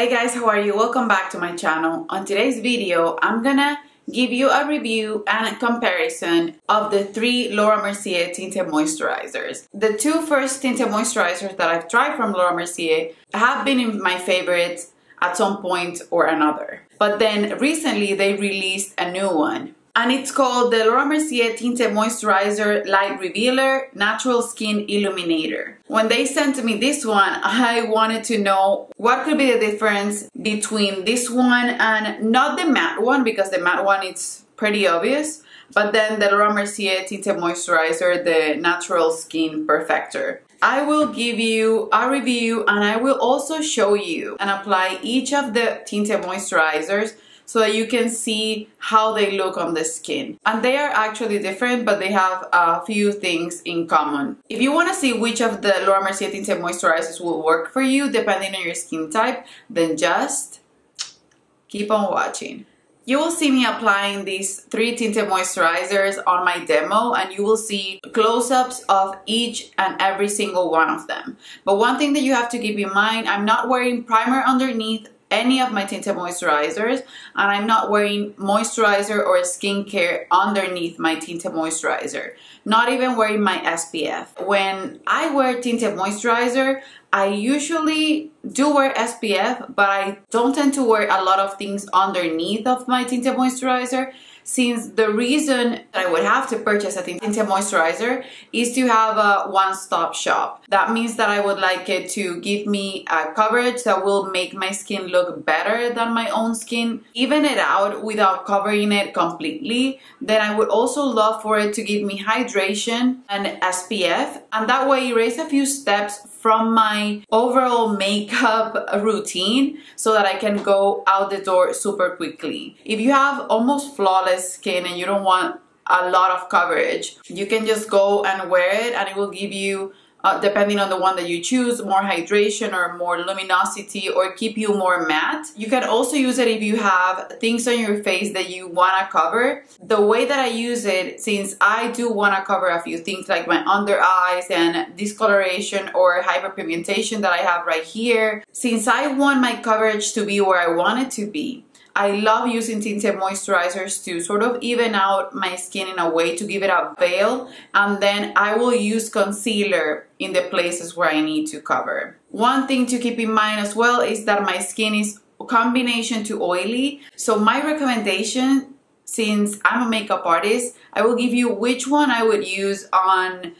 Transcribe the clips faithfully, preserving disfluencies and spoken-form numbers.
Hey guys, how are you? Welcome back to my channel. On today's video, I'm gonna give you a review and a comparison of the three Laura Mercier tinted moisturizers. The two first tinted moisturizers that I've tried from Laura Mercier have been in my favorites at some point or another. But then recently they released a new one. And it's called the Laura Mercier Tinted Moisturizer Light Revealer Natural Skin Illuminator. When they sent me this one, I wanted to know what could be the difference between this one and not the matte one, because the matte one it's pretty obvious, but then the Laura Mercier Tinted Moisturizer, the Natural Skin Perfector. I will give you a review and I will also show you and apply each of the tinted moisturizers so that you can see how they look on the skin. And they are actually different, but they have a few things in common. If you want to see which of the Laura Mercier tinted moisturizers will work for you, depending on your skin type, then just keep on watching. You will see me applying these three tinted moisturizers on my demo, and you will see close-ups of each and every single one of them. But one thing that you have to keep in mind, I'm not wearing primer underneath any of my tinted moisturizers, and I'm not wearing moisturizer or skincare underneath my tinted moisturizer, not even wearing my S P F. When I wear tinted moisturizer, I usually do wear S P F, but I don't tend to wear a lot of things underneath of my tinted moisturizer, since the reason that I would have to purchase a tinted moisturizer is to have a one-stop shop. That means that I would like it to give me a coverage that will make my skin look better than my own skin, even it out without covering it completely. Then I would also love for it to give me hydration and S P F, and that way erase a few steps from my overall makeup routine so that I can go out the door super quickly. If you have almost flawless skin and you don't want a lot of coverage, you can just go and wear it, and it will give you, uh, depending on the one that you choose, more hydration or more luminosity, or keep you more matte. You can also use it if you have things on your face that you wanna cover. The way that I use it, since I do wanna cover a few things like my under eyes and discoloration or hyperpigmentation that I have right here, since I want my coverage to be where I want it to be, I love using tinted moisturizers to sort of even out my skin in a way to give it a veil, and then I will use concealer in the places where I need to cover. One thing to keep in mind as well is that my skin is a combination to oily, so my recommendation, since I'm a makeup artist, I will give you which one I would use on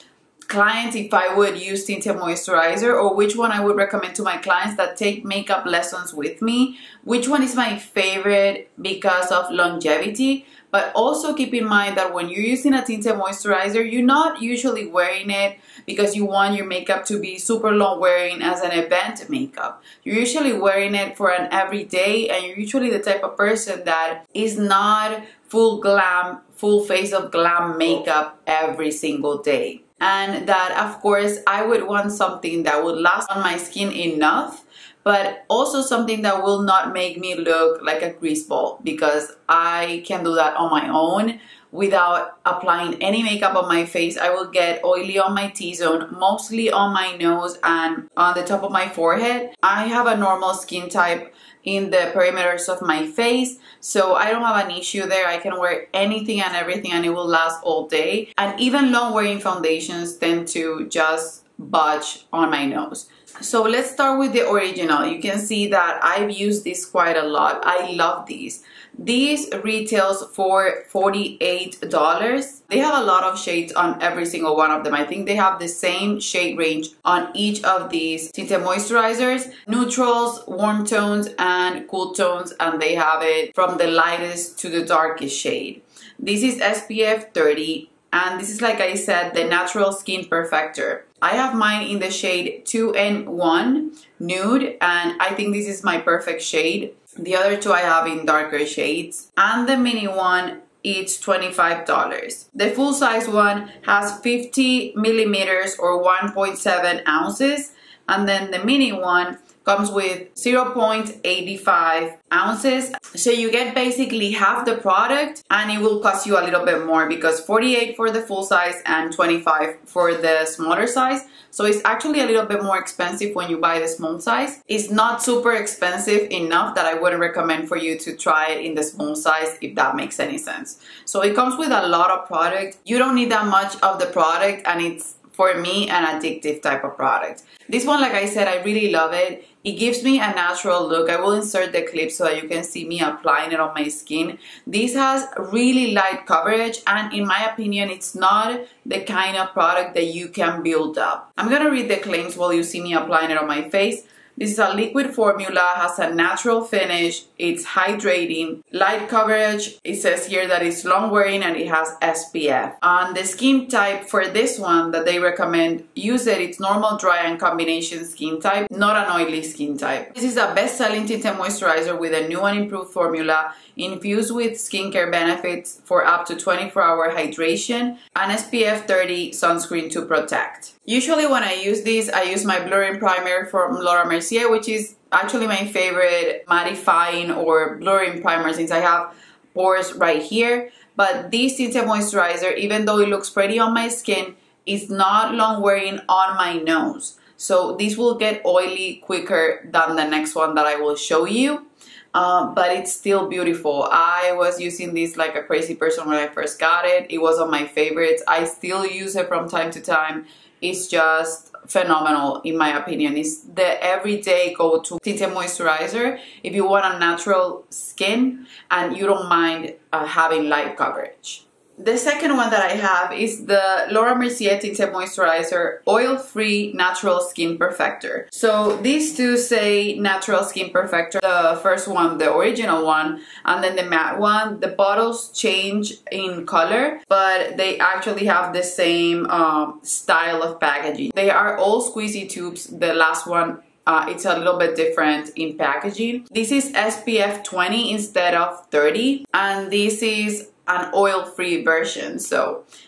clients if I would use tinted moisturizer, or which one I would recommend to my clients that take makeup lessons with me, which one is my favorite because of longevity. But also keep in mind that when you're using a tinted moisturizer, you're not usually wearing it because you want your makeup to be super long wearing as an event makeup. You're usually wearing it for an everyday, and you're usually the type of person that is not full glam, full face of glam makeup every single day. And that, of course, I would want something that would last on my skin enough, but also something that will not make me look like a grease ball, because I can do that on my own without applying any makeup on my face. I will get oily on my T-zone, mostly on my nose and on the top of my forehead. I have a normal skin type in the perimeters of my face, so I don't have an issue there. I can wear anything and everything and it will last all day. And even long wearing foundations tend to just budge on my nose. So let's start with the original. You can see that I've used this quite a lot. I love these. These retails for forty-eight dollars. They have a lot of shades on every single one of them. I think they have the same shade range on each of these tinted moisturizers. Neutrals, warm tones, and cool tones, and they have it from the lightest to the darkest shade. This is S P F thirty, and this is, like I said, the Natural Skin Perfector. I have mine in the shade two and one nude, and I think this is my perfect shade. The other two I have in darker shades, and the mini one, it's twenty-five dollars. The full size one has fifty millimeters or one point seven ounces, and then the mini one comes with zero point eight five ounces. So you get basically half the product, and it will cost you a little bit more because forty-eight for the full size and twenty-five for the smaller size. So it's actually a little bit more expensive when you buy the small size. It's not super expensive enough that I wouldn't recommend for you to try it in the small size, if that makes any sense. So it comes with a lot of product. You don't need that much of the product, and it's, for me, an addictive type of product. This one, like I said, I really love it. It gives me a natural look. I will insert the clip so that you can see me applying it on my skin. This has really light coverage, and in my opinion, it's not the kind of product that you can build up. I'm gonna read the claims while you see me applying it on my face. This is a liquid formula, has a natural finish, it's hydrating, light coverage. It says here that it's long wearing and it has S P F. On the skin type for this one that they recommend, use it, it's normal, dry, and combination skin type, not an oily skin type. This is a best-selling tinted moisturizer with a new and improved formula, infused with skincare benefits for up to twenty-four hour hydration, and S P F thirty sunscreen to protect. Usually when I use these, I use my blurring primer from Laura Mercier, which is actually my favorite mattifying or blurring primer since I have pores right here. But this tinted moisturizer, even though it looks pretty on my skin, is not long wearing on my nose. So this will get oily quicker than the next one that I will show you. Um, but it's still beautiful. I was using this like a crazy person when I first got it. It was on my favorites. I still use it from time to time. It's just phenomenal in my opinion. It's the everyday go-to tinted moisturizer if you want a natural skin and you don't mind uh, having light coverage. The second one that I have is the Laura Mercier Tinted Moisturizer Oil-Free Natural Skin Perfector. So these two say Natural Skin Perfector, the first one, the original one, and then the matte one. The bottles change in color, but they actually have the same um, style of packaging. They are all squeezy tubes. The last one, Uh, it's a little bit different in packaging. This is S P F twenty instead of thirty, and this is an oil-free version. So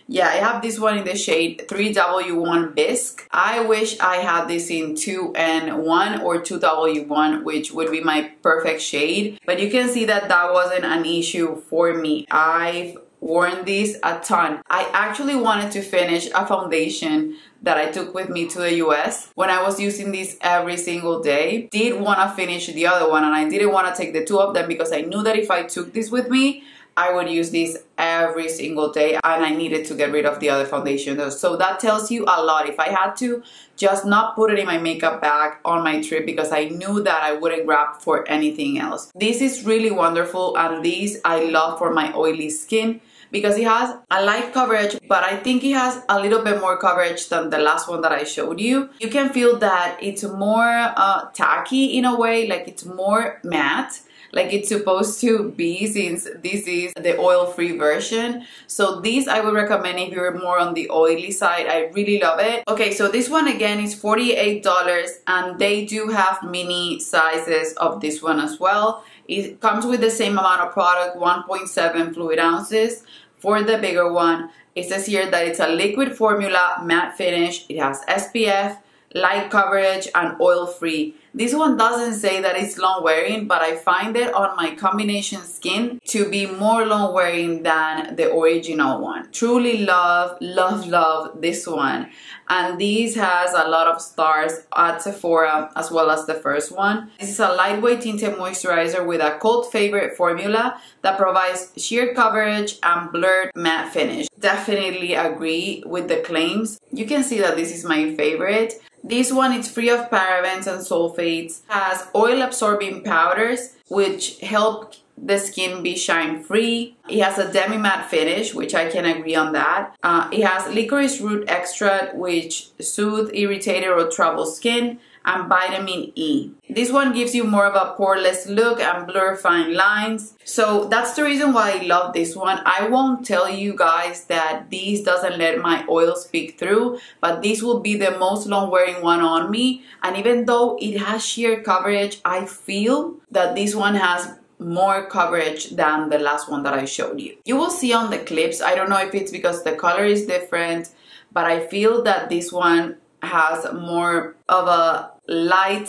yeah, I have this one in the shade three W one Bisque. I wish I had this in two N one or two W one, which would be my perfect shade, but you can see that that wasn't an issue for me. I've worn these a ton. I actually wanted to finish a foundation that I took with me to the U S when I was using these every single day. Did want to finish the other one, and I didn't want to take the two of them because I knew that if I took this with me, I would use these every single day, and I needed to get rid of the other foundation. So that tells you a lot. If I had to just not put it in my makeup bag on my trip because I knew that I wouldn't grab for anything else. This is really wonderful, and these I love for my oily skin because it has a light coverage, but I think it has a little bit more coverage than the last one that I showed you. You can feel that it's more uh, tacky in a way, like it's more matte, like it's supposed to be since this is the oil-free version. So these I would recommend if you're more on the oily side. I really love it. Okay, so this one again is forty-eight dollars, and they do have mini sizes of this one as well. It comes with the same amount of product, one point seven fluid ounces. For the bigger one, it says here that it's a liquid formula, matte finish, it has S P F, light coverage, and oil-free. This one doesn't say that it's long wearing, but I find it on my combination skin to be more long wearing than the original one. Truly love, love, love this one. And this has a lot of stars at Sephora as well as the first one. This is a lightweight tinted moisturizer with a cult favorite formula that provides sheer coverage and blurred matte finish. Definitely agree with the claims. You can see that this is my favorite. This one is free of parabens and sulfates, has oil-absorbing powders which help the skin be shine-free. It has a demi-matte finish, which I can agree on that. Uh, it has licorice root extract, which soothes irritated or troubled skin, and vitamin E. This one gives you more of a poreless look and blur fine lines. So that's the reason why I love this one. I won't tell you guys that this doesn't let my oil speak through, but this will be the most long wearing one on me. And even though it has sheer coverage, I feel that this one has more coverage than the last one that I showed you. You will see on the clips, I don't know if it's because the color is different, but I feel that this one has more of a light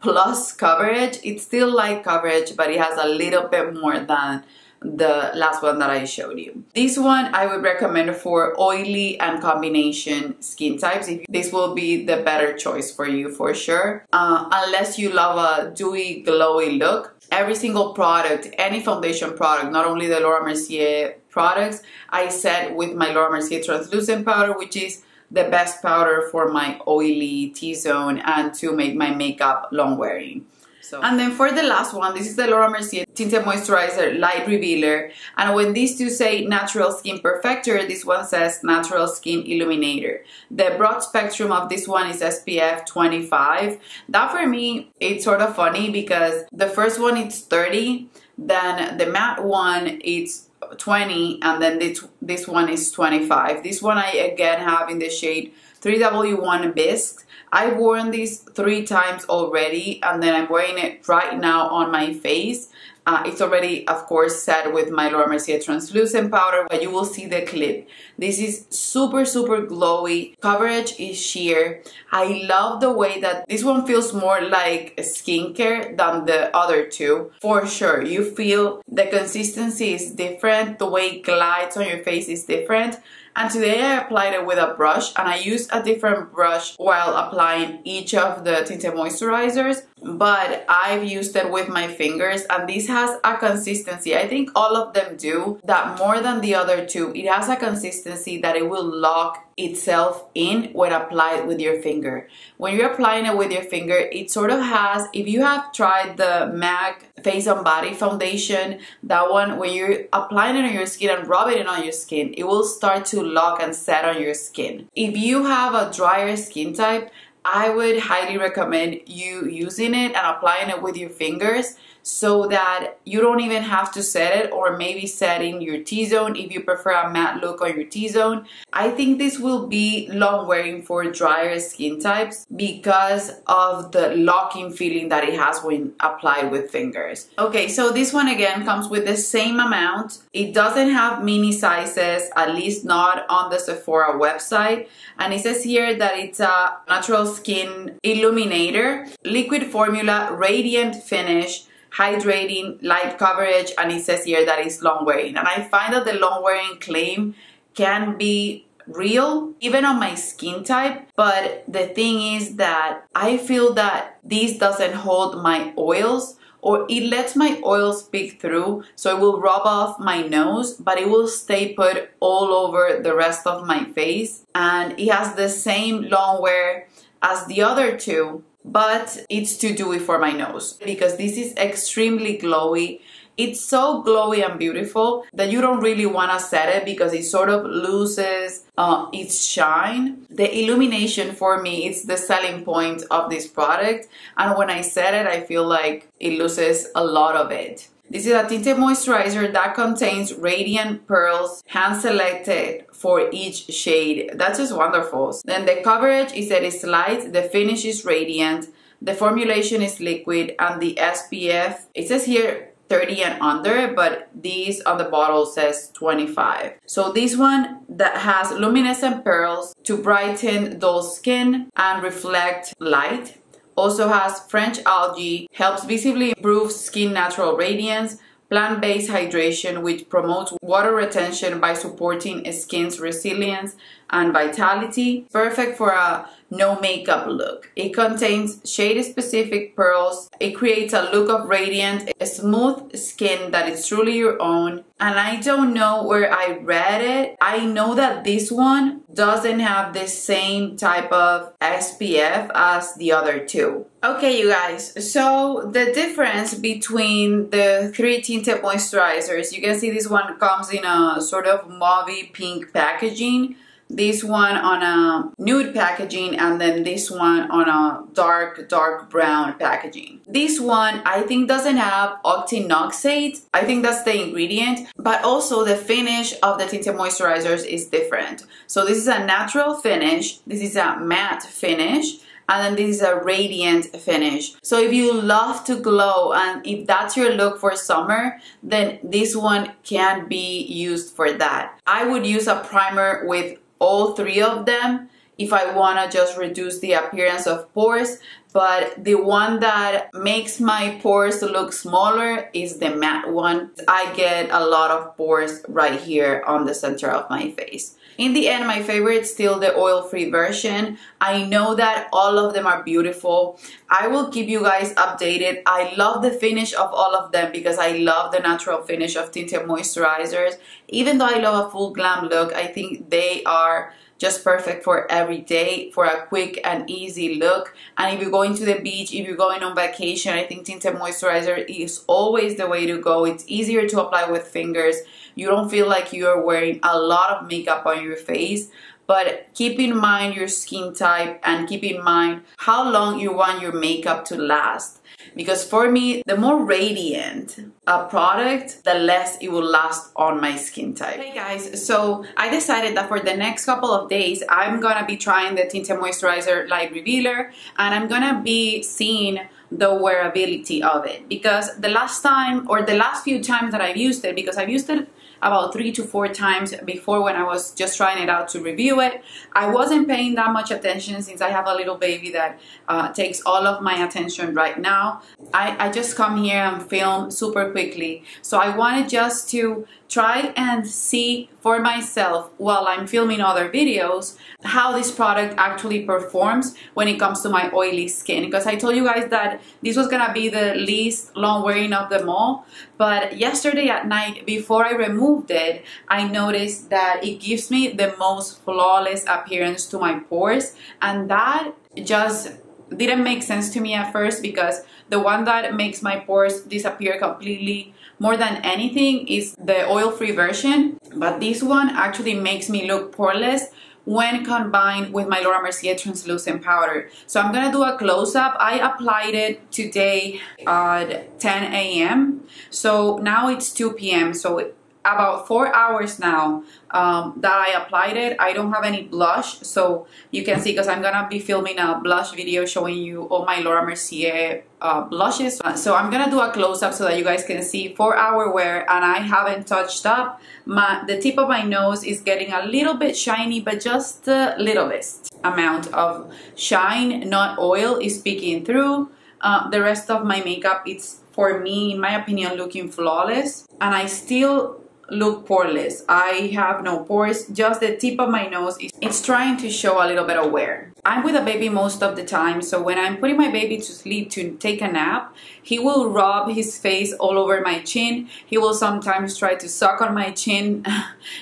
plus coverage. It's still light coverage, but it has a little bit more than the last one that I showed you. This one I would recommend for oily and combination skin types. This will be the better choice for you for sure, uh, unless you love a dewy, glowy look. Every single product, any foundation product, not only the Laura Mercier products, I set with my Laura Mercier translucent powder, which is the best powder for my oily T-zone and to make my makeup long wearing. So. And then for the last one, this is the Laura Mercier Tinted Moisturizer Light Revealer. And when these two say Natural Skin Perfector, this one says Natural Skin Illuminator. The broad spectrum of this one is S P F twenty-five. That for me, it's sort of funny because the first one it's thirty, then the matte one it's twenty, and then this, this one is twenty-five. This one I again have in the shade three W one Bisque. I've worn this three times already, and then I'm wearing it right now on my face. Uh, it's already, of course, set with my Laura Mercier translucent powder, but you will see the clip. This is super, super glowy. Coverage is sheer. I love the way that this one feels more like skincare than the other two. For sure, you feel the consistency is different. The way it glides on your face is different. And today I applied it with a brush, and I used a different brush while applying each of the tinted moisturizers, but I've used it with my fingers, and this has a consistency. I think all of them do that more than the other two. It has a consistency that it will lock itself in when applied with your finger. When you're applying it with your finger, it sort of has, if you have tried the M A C Face and Body foundation, that one, when you're applying it on your skin and rubbing it on your skin, it will start to lock and set on your skin. If you have a drier skin type, I would highly recommend you using it and applying it with your fingers so that you don't even have to set it, or maybe setting your T-zone if you prefer a matte look on your T-zone. I think this will be long wearing for drier skin types because of the locking feeling that it has when applied with fingers. Okay, so this one again comes with the same amount. It doesn't have mini sizes, at least not on the Sephora website. And it says here that it's a Natural Skin Illuminator, liquid formula, radiant finish, hydrating, light coverage, and it says here that it's long wearing. And I find that the long wearing claim can be real, even on my skin type, but the thing is that I feel that this doesn't hold my oils, or it lets my oils peek through, so it will rub off my nose, but it will stay put all over the rest of my face. And it has the same long wear as the other two, but it's too dewy for my nose because this is extremely glowy. It's so glowy and beautiful that you don't really want to set it because it sort of loses uh, its shine. The illumination for me is the selling point of this product, and when I set it, I feel like it loses a lot of it. This is a tinted moisturizer that contains radiant pearls, hand selected for each shade. That's just wonderful. Then the coverage is that it's light, the finish is radiant, the formulation is liquid, and the S P F, it says here thirty and under, but these on the bottle says twenty-five. So this one that has luminescent pearls to brighten dull skin and reflect light. Also has French algae, helps visibly improve skin natural radiance, plant-based hydration, which promotes water retention by supporting skin's resilience and vitality. Perfect for a no makeup look. It contains shade-specific pearls. It creates a look of radiant, a smooth skin that is truly your own. And I don't know where I read it. I know that this one doesn't have the same type of S P F as the other two. Okay, you guys, so the difference between the three tinted moisturizers, you can see this one comes in a sort of mauve pink packaging, this one on a nude packaging, and then this one on a dark, dark brown packaging. This one, I think, doesn't have octinoxate. I think that's the ingredient, but also the finish of the tinted moisturizers is different. So this is a natural finish, this is a matte finish, and then this is a radiant finish. So if you love to glow and if that's your look for summer, then this one can be used for that. I would use a primer with all three of them if I want to just reduce the appearance of pores. but the one that makes my pores look smaller is the matte one. I get a lot of pores right here on the center of my face. In the end, my favorite is still the oil-free version. I know that all of them are beautiful. I will keep you guys updated. I love the finish of all of them because I love the natural finish of tinted moisturizers. Even though I love a full glam look, I think they are just perfect for every day, for a quick and easy look. And if you're going to the beach, if you're going on vacation, I think tinted moisturizer is always the way to go. It's easier to apply with fingers. You don't feel like you're wearing a lot of makeup on your face. But keep in mind your skin type and keep in mind how long you want your makeup to last. Because for me, the more radiant a product, the less it will last on my skin type. Hey guys, so I decided that for the next couple of days, I'm gonna be trying the Tinted Moisturizer Light Revealer, and I'm gonna be seeing the wearability of it. Because the last time, or the last few times that I've used it, because I've used it about three to four times before when I was just trying it out to review it. I wasn't paying that much attention since I have a little baby that uh, takes all of my attention right now. I, I just come here and film super quickly. So I wanted just to try and see for myself while I'm filming other videos how this product actually performs when it comes to my oily skin, because I told you guys that this was gonna be the least long wearing of them all. But yesterday at night, before I removed it, I noticed that it gives me the most flawless appearance to my pores, and that just didn't make sense to me at first, because the one that makes my pores disappear completely more than anything is the oil-free version. But this one actually makes me look poreless when combined with my Laura Mercier translucent powder. So I'm gonna do a close-up. I applied it today at ten A M So now it's two P M So about four hours now um, that I applied it. I don't have any blush, so you can see, because I'm gonna be filming a blush video showing you all my Laura Mercier uh, blushes. So I'm gonna do a close-up so that you guys can see four hour wear, and I haven't touched up. My, the tip of my nose is getting a little bit shiny, but just the littlest amount of shine, not oil, is peeking through. Uh, the rest of my makeup, it's, for me, in my opinion, looking flawless, and I still look poreless. I have no pores, just the tip of my nose is it's trying to show a little bit of wear. I'm with a baby most of the time, so when I'm putting my baby to sleep to take a nap, he will rub his face all over my chin. He will sometimes try to suck on my chin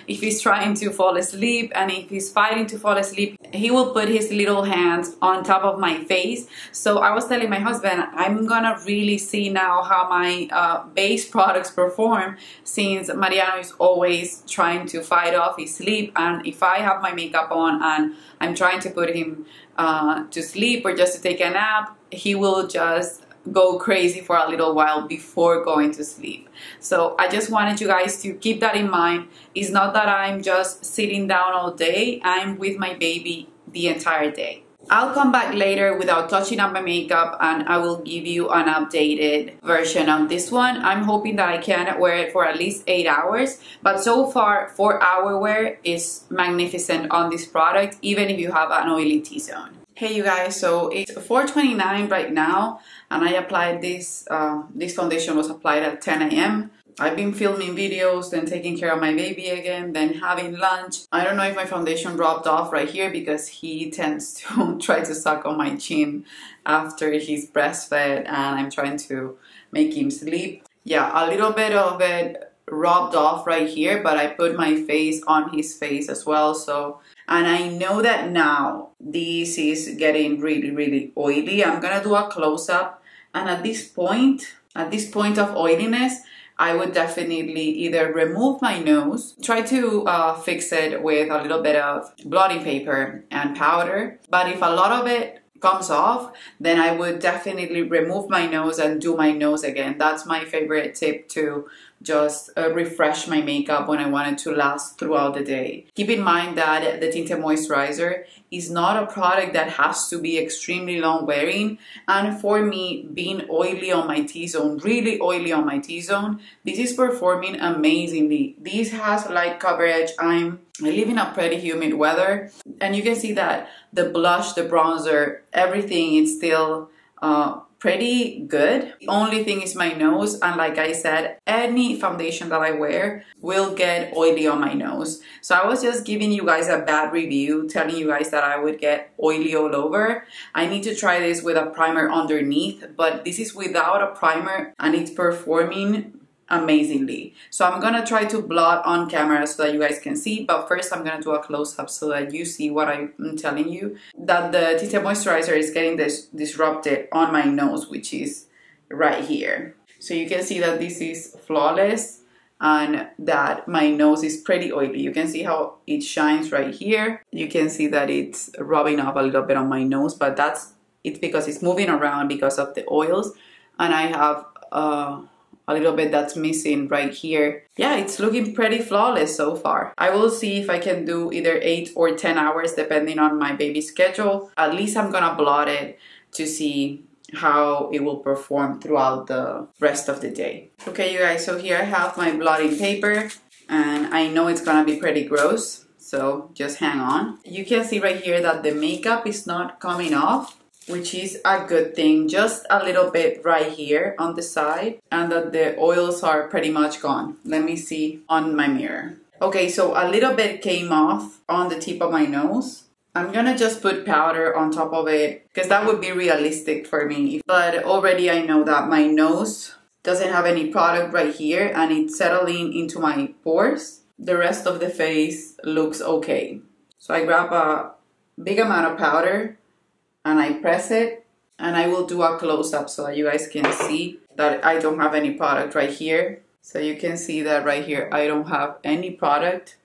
if he's trying to fall asleep, and if he's fighting to fall asleep, he will put his little hands on top of my face. So I was telling my husband, I'm gonna really see now how my uh, base products perform, since Mariano is always trying to fight off his sleep, and if I have my makeup on and I'm trying to put him uh, to sleep or just to take a nap, he will just go crazy for a little while before going to sleep. So I just wanted you guys to keep that in mind. It's not that I'm just sitting down all day, I'm with my baby the entire day. I'll come back later without touching up my makeup, and I will give you an updated version of this one. I'm hoping that I can wear it for at least eight hours, but so far four hour wear is magnificent on this product, even if you have an oily T-zone. Hey you guys, so it's four twenty-nine right now, and I applied this, uh, this foundation was applied at ten A M I've been filming videos, then taking care of my baby again, then having lunch. I don't know if my foundation dropped off right here because he tends to try to suck on my chin after he's breastfed and I'm trying to make him sleep. Yeah, a little bit of it rubbed off right here, but I put my face on his face as well, so. And I know that now this is getting really, really oily. I'm gonna do a close-up. And at this point, at this point of oiliness, I would definitely either remove my nose, try to uh, fix it with a little bit of blotting paper and powder. But if a lot of it comes off, then I would definitely remove my nose and do my nose again. That's my favorite tip to just uh, refresh my makeup when I want it to last throughout the day. Keep in mind that the tinted moisturizer is not a product that has to be extremely long wearing, and for me, being oily on my T-zone, really oily on my T-zone, this is performing amazingly. This has light coverage. I'm I live in a pretty humid weather, and you can see that the blush, the bronzer, everything is still uh, pretty good. The only thing is my nose, and like I said, any foundation that I wear will get oily on my nose. So I was just giving you guys a bad review, telling you guys that I would get oily all over. I need to try this with a primer underneath, but this is without a primer and it's performing amazingly. So I'm gonna try to blot on camera so that you guys can see, but first I'm gonna do a close-up so that you see what I'm telling you, that the T T moisturizer is getting this disrupted on my nose, which is right here. So you can see that this is flawless and that my nose is pretty oily. You can see how it shines right here. You can see that it's rubbing up a little bit on my nose, but that's it's because it's moving around because of the oils, and I have uh a little bit that's missing right here. Yeah, it's looking pretty flawless so far. I will see if I can do either eight or ten hours depending on my baby's schedule. At least I'm gonna blot it to see how it will perform throughout the rest of the day. Okay, you guys, so here I have my blotting paper, and I know it's gonna be pretty gross, so just hang on. You can see right here that the makeup is not coming off, which is a good thing, just a little bit right here on the side, and that the oils are pretty much gone. Let me see on my mirror. Okay, so a little bit came off on the tip of my nose. I'm gonna just put powder on top of it because that would be realistic for me. But already I know that my nose doesn't have any product right here and it's settling into my pores. The rest of the face looks okay. So I grab a big amount of powder and I press it, and I will do a close-up so that you guys can see that I don't have any product right here. So you can see that right here I don't have any product,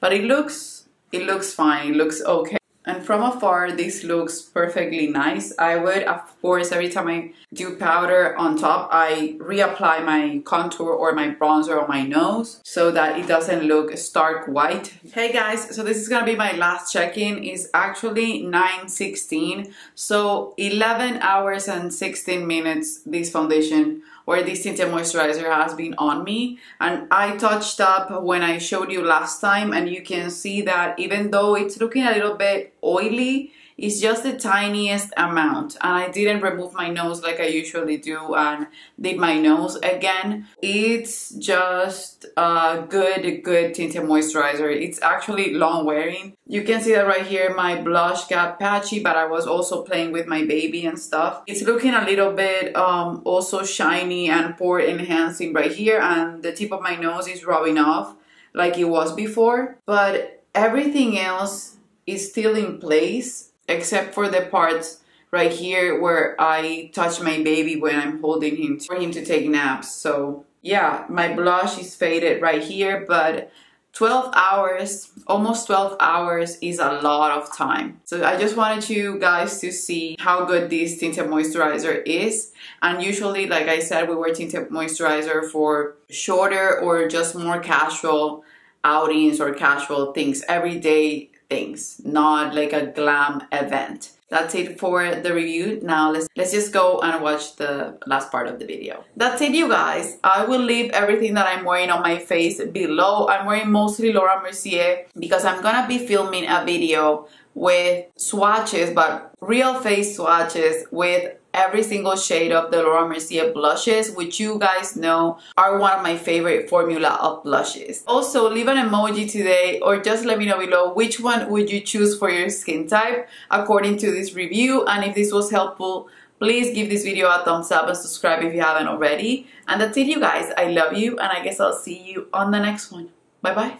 but it looks it looks fine, it looks okay. And from afar this looks perfectly nice. I would, of course, every time I do powder on top, I reapply my contour or my bronzer on my nose so that it doesn't look stark white. Hey guys, so this is gonna be my last check-in. It's actually nine sixteen, so eleven hours and sixteen minutes this foundation or this tinted moisturizer has been on me, and I touched up when I showed you last time, and you can see that even though it's looking a little bit oily, it's just the tiniest amount, and I didn't remove my nose like I usually do and dip my nose again. It's just a good, good tinted moisturizer. It's actually long wearing. You can see that right here my blush got patchy, but I was also playing with my baby and stuff. It's looking a little bit um, also shiny and pore enhancing right here, and the tip of my nose is rubbing off like it was before, but everything else is still in place, except for the parts right here where I touch my baby when I'm holding him for him to take naps. So yeah, my blush is faded right here, but twelve hours, almost twelve hours is a lot of time. So I just wanted you guys to see how good this tinted moisturizer is. And usually, like I said, we wear tinted moisturizer for shorter or just more casual outings or casual things, everyday things, not like a glam event. That's it for the review. Now let's let's just go and watch the last part of the video. That's it, you guys. I will leave everything that I'm wearing on my face below. I'm wearing mostly Laura Mercier because I'm gonna be filming a video with swatches, but real face swatches with every single shade of the Laura Mercier blushes, which you guys know are one of my favorite formula of blushes. Also, leave an emoji today or just let me know below which one would you choose for your skin type according to this review. And if this was helpful, please give this video a thumbs up and subscribe if you haven't already. And that's it, you guys. I love you, and I guess I'll see you on the next one. Bye bye.